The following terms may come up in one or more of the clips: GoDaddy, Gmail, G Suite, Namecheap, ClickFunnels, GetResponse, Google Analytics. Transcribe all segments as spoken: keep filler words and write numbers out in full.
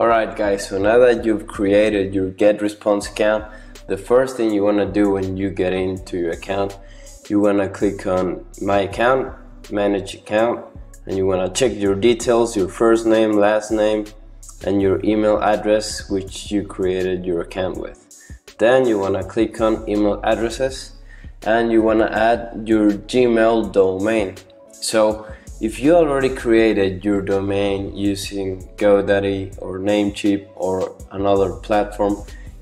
Alright guys, so now that you've created your GetResponse account, the first thing you want to do when you get into your account, you want to click on My Account, Manage Account, and you want to check your details, your first name, last name, and your email address which you created your account with. Then you want to click on Email Addresses and you want to add your Gmail domain. So if you already created your domain using GoDaddy or Namecheap or another platform,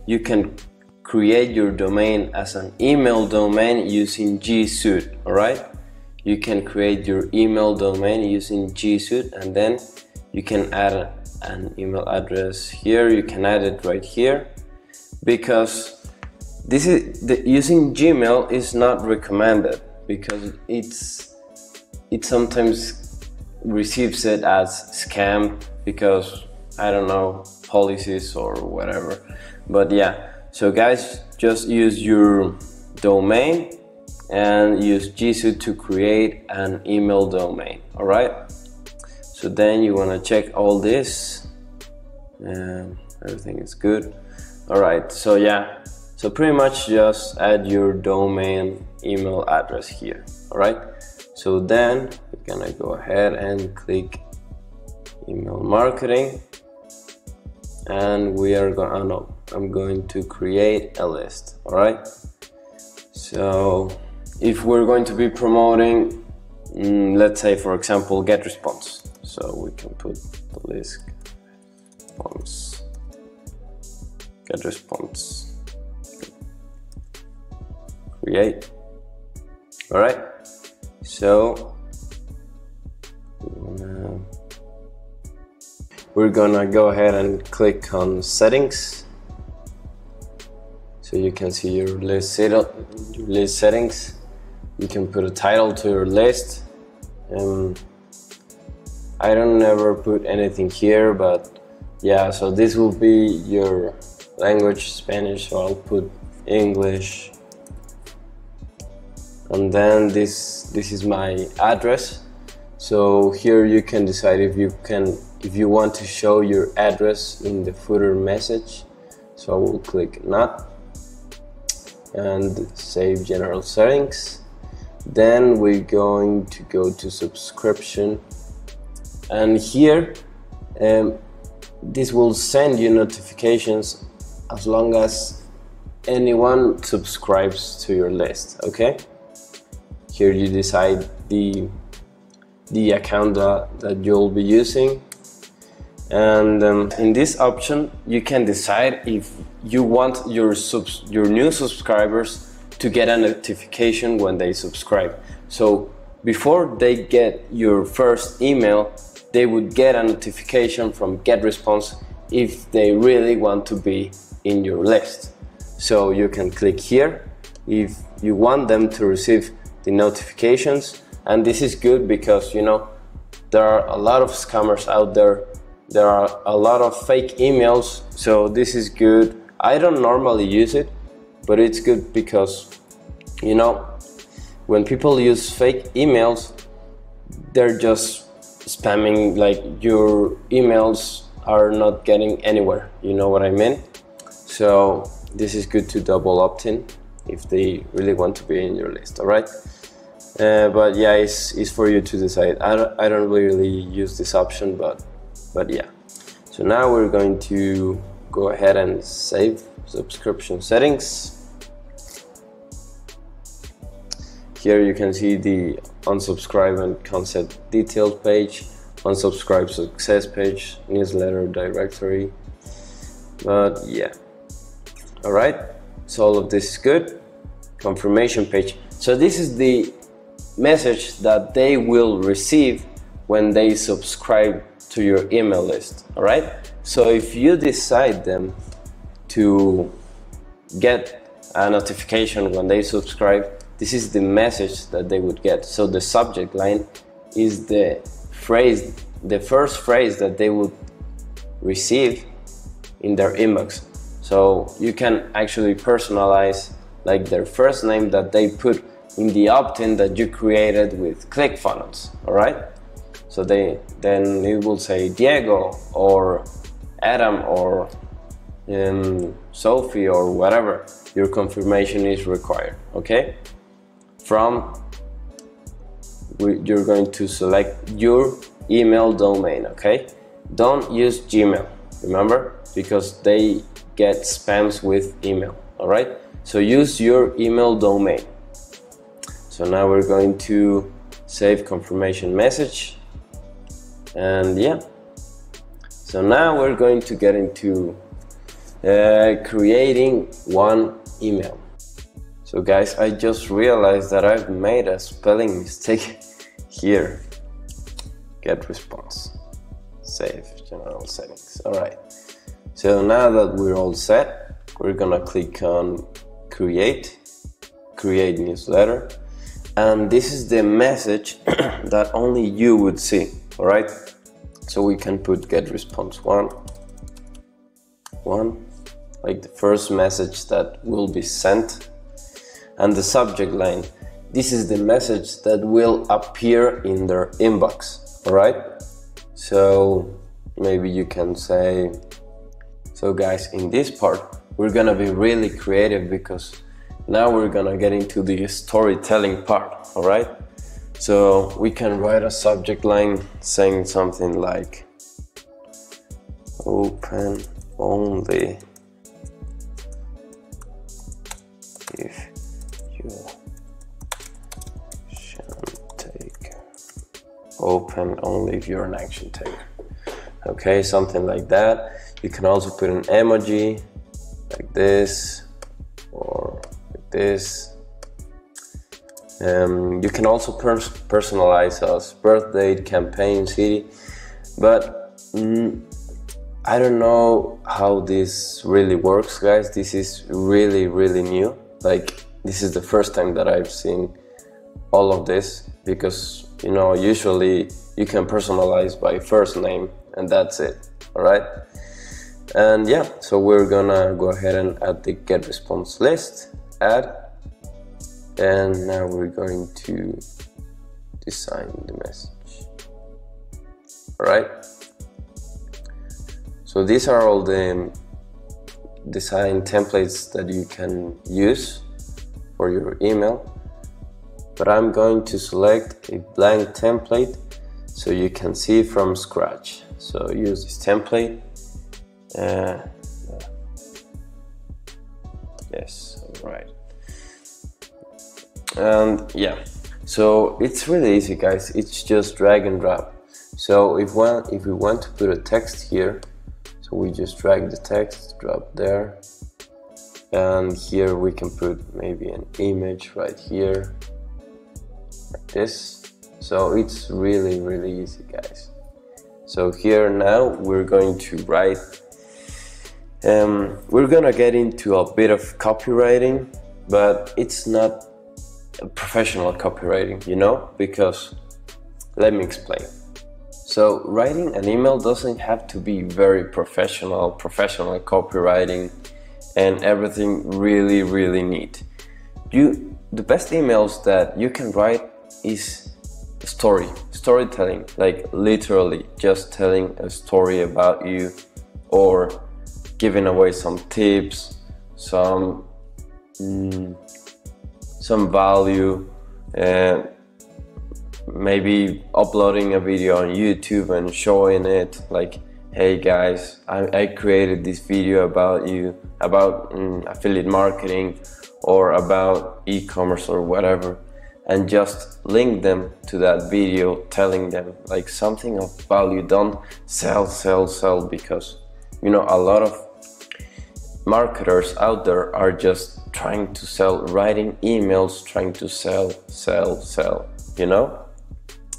you can create your domain as an email domain using G Suite. All right, you can create your email domain using G Suite, and then you can add an email address here. You can add it right here, because this is the, using Gmail is not recommended, because it's it sometimes receives it as scam because I don't know, policies or whatever. But yeah, so guys, just use your domain and use G Suite to create an email domain. All right, so then you want to check all this and everything is good. All right, so yeah, so pretty much just add your domain email address here. All right, so then you're gonna go ahead and click email marketing, and we are gonna, oh no, I'm going to create a list. All right, so if we're going to be promoting, mm, let's say for example, GetResponse, so we can put the list response, GetResponse, create. All right, so we're gonna go ahead and click on settings, so you can see your list, your list settings. You can put a title to your list. Um, I don't ever put anything here, but yeah, so this will be your language, Spanish, so I'll put English. And then this this is my address, so here you can decide if you can if you want to show your address in the footer message, so I will click not and save general settings. Then we're going to go to subscription, and here um, this will send you notifications as long as anyone subscribes to your list. Okay, here you decide the, the account that, that you'll be using. And um, in this option, you can decide if you want your, subs your new subscribers to get a notification when they subscribe. So before they get your first email, they would get a notification from GetResponse if they really want to be in your list. So you can click here if you want them to receive the notifications. And this is good because, you know, there are a lot of scammers out there, there are a lot of fake emails, so this is good. I don't normally use it, but it's good because, you know, when people use fake emails, they're just spamming, like your emails are not getting anywhere, you know what I mean? So this is good to double opt-in if they really want to be in your list. All right, Uh, but yeah, it's, it's for you to decide. I don't, I don't really use this option, but but yeah. So now we're going to go ahead and save subscription settings. Here you can see the unsubscribe and concept details page, unsubscribe success page, newsletter directory. But yeah, all right, so all of this is good. Confirmation page, so this is the message that they will receive when they subscribe to your email list. All right, so if you decide them to get a notification when they subscribe, this is the message that they would get. So the subject line is the phrase, the first phrase that they would receive in their inbox. So you can actually personalize like their first name that they put in the opt-in that you created with ClickFunnels. All right, so they then it will say Diego or Adam or um, Sophie or whatever your confirmation is required, okay? From you're going to select your email domain, okay? Don't use Gmail, remember, because they get spams with email, all right? So use your email domain. So now we're going to save confirmation message, and yeah. So now we're going to get into uh, creating one email. So guys, I just realized that I've made a spelling mistake here. GetResponse. Save general settings. All right. So now that we're all set, we're gonna click on create, create newsletter, and this is the message that only you would see. All right. So we can put GetResponse one, one, like the first message that will be sent, and the subject line. This is the message that will appear in their inbox. All right. So maybe you can say, so guys, in this part, we're gonna be really creative because now we're gonna get into the storytelling part, all right? So we can write a subject line saying something like open only if you shouldn't take, open only if you're an action taker. Okay, something like that. You can also put an emoji like this or like this. Um, you can also pers personalize us, birth date, campaign, city, but mm, I don't know how this really works, guys. This is really, really new. Like, this is the first time that I've seen all of this because, you know, usually you can personalize by first name and that's it, all right? And yeah, so we're gonna go ahead and add the GetResponse list, add, and now we're going to design the message, all right? So these are all the design templates that you can use for your email, but I'm going to select a blank template so you can see from scratch. So use this template. Uh, yes, all right. And yeah, so it's really easy, guys. It's just drag and drop. So if one, if we want to put a text here, so we just drag the text, drop there, and here we can put maybe an image right here, like this. So it's really, really easy, guys. So here now we're going to write, um, we're gonna get into a bit of copywriting, but it's not professional copywriting, you know, because let me explain. So writing an email doesn't have to be very professional, professional copywriting and everything really, really neat. You, the best emails that you can write is story, storytelling, like literally just telling a story about you or giving away some tips, some mm, some value, uh, maybe uploading a video on YouTube and showing it like, hey guys, I, I created this video about you, about mm, affiliate marketing or about e-commerce or whatever, and just link them to that video, telling them like something of value. Don't sell, sell, sell, because you know a lot of marketers out there are just trying to sell, writing emails, trying to sell, sell, sell, you know?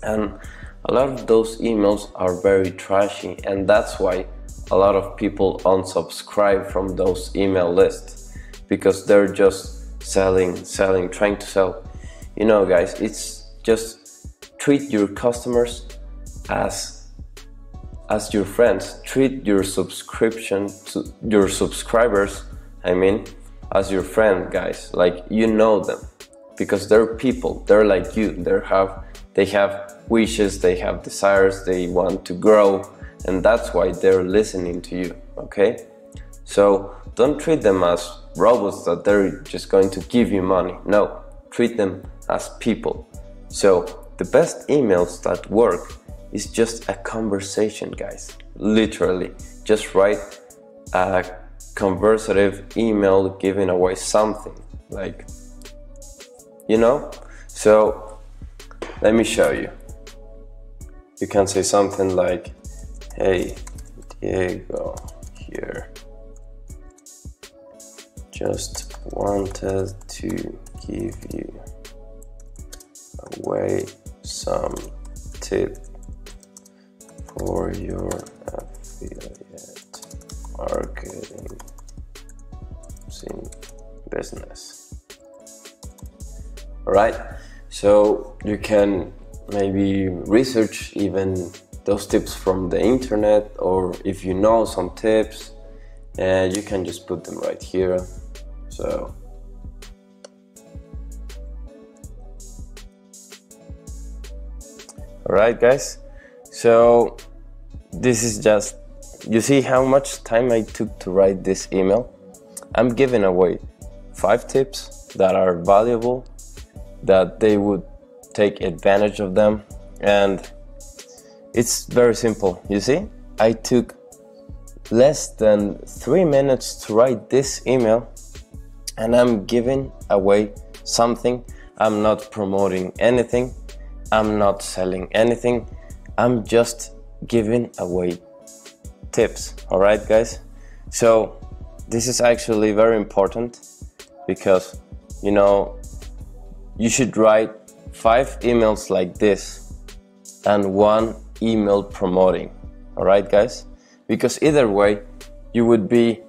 And a lot of those emails are very trashy, and that's why a lot of people unsubscribe from those email lists, because they're just selling, selling, trying to sell. You know, guys, it's just treat your customers as as your friends. Treat your subscription to your subscribers, I mean, as your friend, guys. Like, you know them because they're people. They're like you. They have they have wishes. They have desires. They want to grow, and that's why they're listening to you. okay? So don't treat them as robots that they're just going to give you money. No, treat them as people. So the best emails that work is just a conversation, guys. Literally, just write a conversative email giving away something, like, you know? So let me show you. You can say something like, hey, Diego here, just wanted to give you away some tip for your affiliate marketing business. All right, so you can maybe research even those tips from the internet, or if you know some tips, and uh, you can just put them right here. So all right, guys, so this is just, you see how much time I took to write this email. I'm giving away five tips that are valuable, that they would take advantage of them, and it's very simple. You see, I took less than three minutes to write this email, and I'm giving away something. I'm not promoting anything, I'm not selling anything, I'm just giving away tips. All right, guys, so this is actually very important, because you know, you should write five emails like this and one email promoting. All right, guys, because either way you would be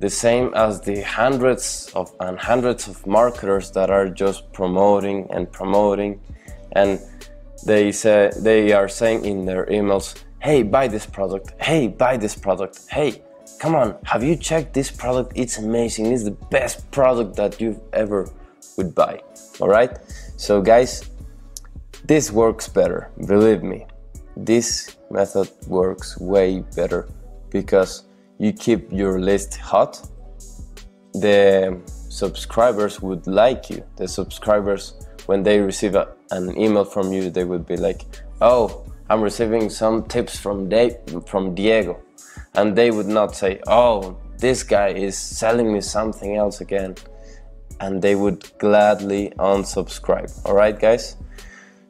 the same as the hundreds of and hundreds of marketers that are just promoting and promoting, and they say, they are saying in their emails, hey, buy this product, hey, buy this product, hey, come on, have you checked this product? It's amazing, it's the best product that you've ever would buy. All right, so guys, this works better, believe me. This method works way better, because you keep your list hot, the subscribers would like you, the subscribers, when they receive a, an email from you, they would be like, oh, I'm receiving some tips from, De from Diego, and they would not say, oh, this guy is selling me something else again, and they would gladly unsubscribe. All right, guys,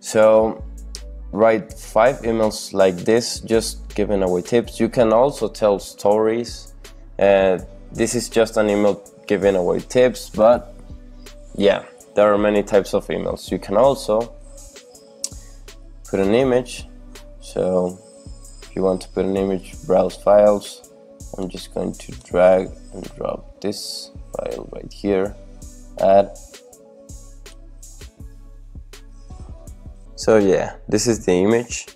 so write five emails like this, just giving away tips. You can also tell stories. Uh, this is just an email giving away tips, but yeah, there are many types of emails. You can also put an image. So if you want to put an image, browse files. I'm just going to drag and drop this file right here, add. So yeah, this is the image,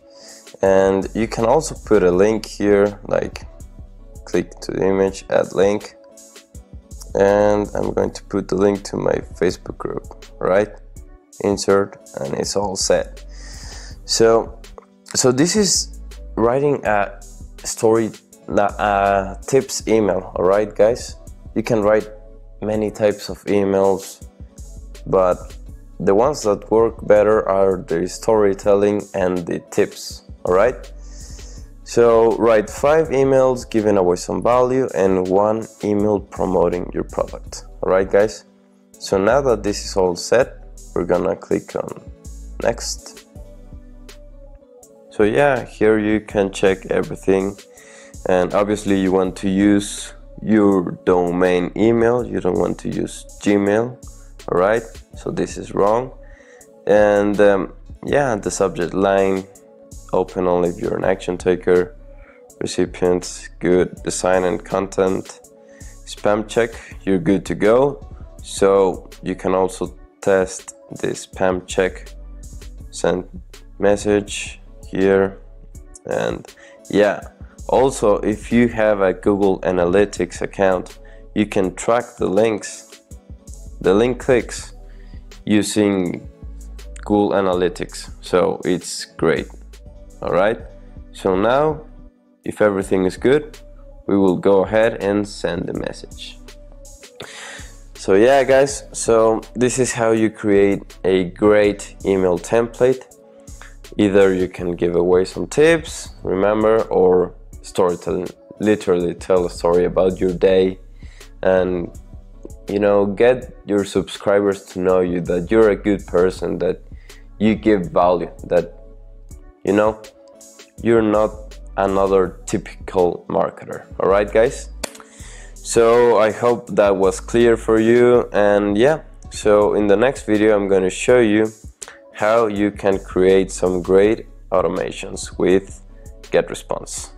and you can also put a link here, like click to the image, add link, and I'm going to put the link to my Facebook group, right? Insert, and it's all set. So, so this is writing a story, a tips email, all right, guys? You can write many types of emails, but the ones that work better are the storytelling and the tips, all right? So write five emails giving away some value and one email promoting your product. All right, guys, so now that this is all set, we're gonna click on next. So yeah, here you can check everything, and obviously you want to use your domain email, you don't want to use Gmail. All right, so this is wrong. And um, yeah, the subject line, open only if you're an action taker, recipients, good, design and content, spam check, you're good to go. So you can also test the spam check, send message here. And yeah, also if you have a Google Analytics account, you can track the links, the link clicks, using Google Analytics, so it's great. All right, so now if everything is good, we will go ahead and send the message. So yeah guys, so this is how you create a great email template. Either you can give away some tips, remember, or storytelling, literally tell a story about your day and, you know, get your subscribers to know you, that you're a good person, that you give value, that, you know, you're not another typical marketer. All right guys, so I hope that was clear for you, and yeah, so in the next video I'm going to show you how you can create some great automations with GetResponse.